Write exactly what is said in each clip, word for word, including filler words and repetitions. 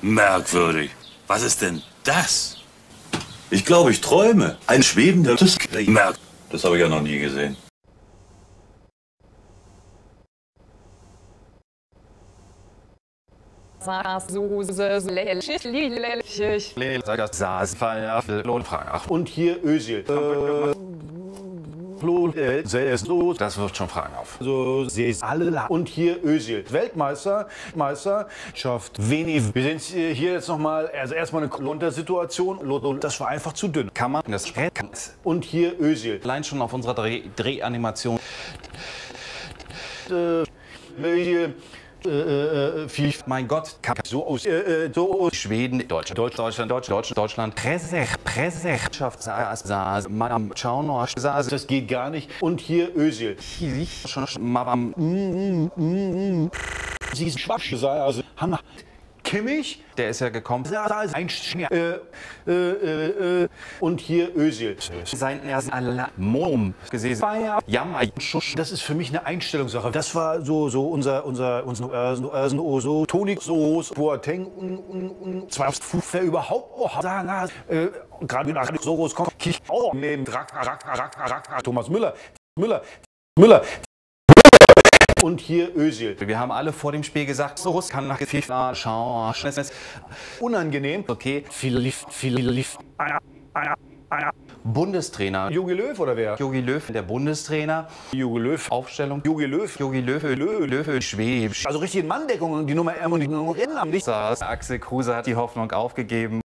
Merkwürdig. Was ist denn das? Ich glaube, ich träume. Ein schwebender... Das, das habe ich ja noch nie gesehen. Und hier Özil. Das wirft schon Fragen auf. So seht alle. Und hier Özil. Weltmeister, Meister, schafft wenig. Wir sind hier jetzt nochmal, also erstmal eine Kontersituation. Das war einfach zu dünn. Kann man das retten? Und hier Özil. Allein schon auf unserer Dreh Drehanimation. Äh, äh, viel, mein Gott, so aus, äh, äh, so aus Schweden, Deutschland, Deutschland, Deutschland, Deutschland, Presse, Presse, saß, saß, Madame, Czaunosch, saß, das geht gar nicht. Und hier Özil. Schon, Madame, sie ist schwach, also, Hammer. Kimmich, der ist ja gekommen, ein Schmerz, äh, äh, äh, und hier Özil. Sein ersten Alarm gesehen. Jammer, das ist für mich eine Einstellungssache. Das war so, so unser, unser, unser, so, so, Toni, so, Boateng, zwei Fußball überhaupt, oh, da, gerade nach so groß kommt, Kich, oh, neben Rack, Rack, Rack, Rack, Thomas Müller, Müller, Müller. Und hier Özil. Wir haben alle vor dem Spiel gesagt, so kann nach FIFA schauen. Unangenehm. Okay. Viel lief, viel lief. Bundestrainer. Jogi Löw oder wer? Jogi Löw, der Bundestrainer. Jogi Löw. Aufstellung. Jogi Löw. Jogi Löw. Löw. Löw. Schwäbisch. Also richtig in Manndeckung und die Nummer M und die Nummer N am Licht. Axel Kruse hat die Hoffnung aufgegeben.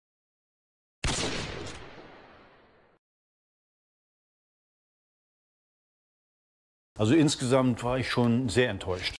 Also insgesamt war ich schon sehr enttäuscht.